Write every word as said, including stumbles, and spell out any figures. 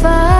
far.